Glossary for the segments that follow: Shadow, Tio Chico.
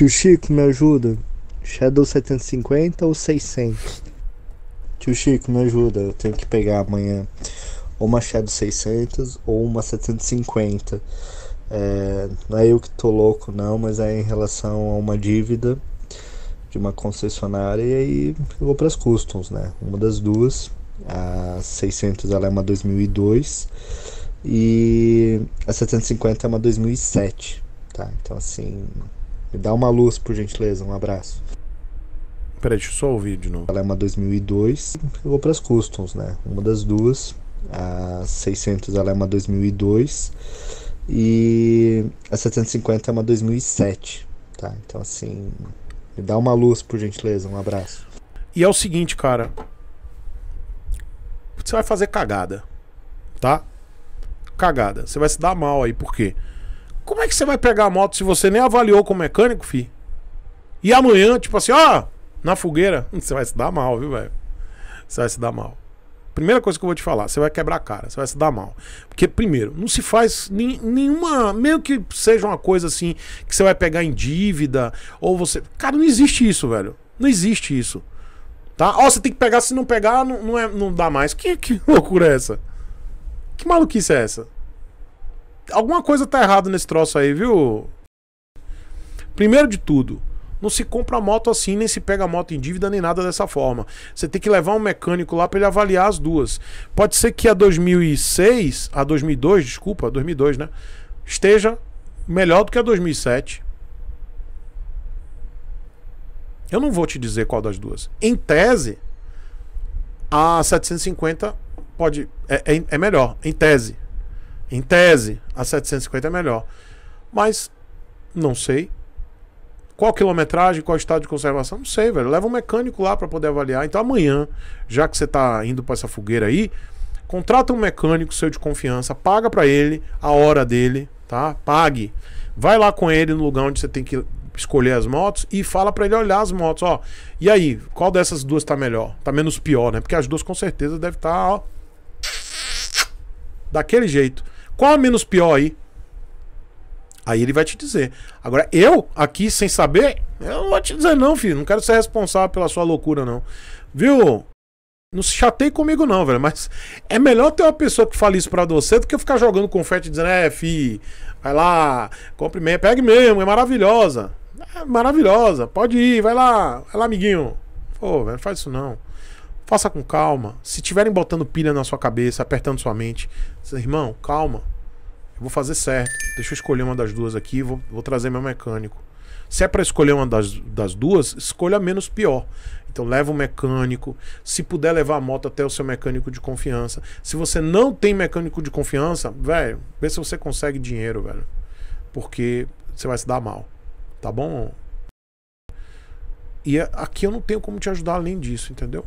Tio Chico, me ajuda. Shadow 750 ou 600? Tio Chico, me ajuda. Eu tenho que pegar amanhã uma Shadow 600 ou uma 750. Não é eu que tô louco não, mas é em relação a uma dívida de uma concessionária, e aí eu vou para as customs, né? Uma das duas, a 600 ela é uma 2002 e a 750 é uma 2007, tá? Então assim, me dá uma luz por gentileza, um abraço. Peraí, deixa eu só ouvir de novo. Ela é uma 2002, eu vou para as customs, né? Uma das duas, a 600 ela é uma 2002 e a 750 é uma 2007, tá? Então assim, me dá uma luz por gentileza, um abraço. E é o seguinte, cara, você vai fazer cagada, tá? Cagada, você vai se dar mal aí, por quê? Como é que você vai pegar a moto se você nem avaliou com o mecânico, fi? E amanhã, tipo assim, ó, na fogueira, você vai se dar mal, viu, velho? Você vai se dar mal. Primeira coisa que eu vou te falar, você vai quebrar a cara, você vai se dar mal. Porque, primeiro, não se faz nenhuma... Meio que seja uma coisa assim, que você vai pegar em dívida, ou você... Cara, não existe isso, velho. Não existe isso. Tá? Ó, você tem que pegar, se não pegar, não dá mais. Que loucura é essa? Que maluquice é essa? Alguma coisa tá errada nesse troço aí, viu? Primeiro de tudo, não se compra moto assim, nem se pega moto em dívida, nem nada dessa forma. Você tem que levar um mecânico lá pra ele avaliar as duas. Pode ser que a 2002, desculpa, a 2002, né? Esteja melhor do que a 2007. Eu não vou te dizer qual das duas. Em tese, a 750 pode... É melhor, em tese. Em tese, a 750 é melhor. Mas, não sei... Qual quilometragem, qual estado de conservação, não sei, velho. Leva um mecânico lá pra poder avaliar. Então amanhã, já que você tá indo pra essa fogueira aí, contrata um mecânico seu de confiança, paga pra ele a hora dele, tá? Pague. Vai lá com ele no lugar onde você tem que escolher as motos e fala pra ele olhar as motos, ó. E aí, qual dessas duas tá melhor? Tá menos pior, né? Porque as duas com certeza devem estar, ó, daquele jeito. Qual a menos pior aí? Aí ele vai te dizer. Agora, eu, aqui, sem saber, eu não vou te dizer não, filho. Não quero ser responsável pela sua loucura, não. Viu? Não se chateie comigo, não, velho. Mas é melhor ter uma pessoa que fale isso pra você do que eu ficar jogando confete dizendo, filho, vai lá, compre mesmo, pegue mesmo, é maravilhosa. É maravilhosa, pode ir, vai lá, amiguinho. Pô, velho, não faz isso não. Faça com calma. Se tiverem botando pilha na sua cabeça, apertando sua mente, irmão, calma. Vou fazer certo. Deixa eu escolher uma das duas aqui. Vou trazer meu mecânico. Se é pra escolher uma das duas, escolha a menos pior. Então leva o mecânico. Se puder levar a moto até o seu mecânico de confiança. Se você não tem mecânico de confiança, velho, vê se você consegue dinheiro, velho. Porque você vai se dar mal. Tá bom? E aqui eu não tenho como te ajudar além disso, entendeu?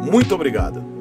Muito obrigado.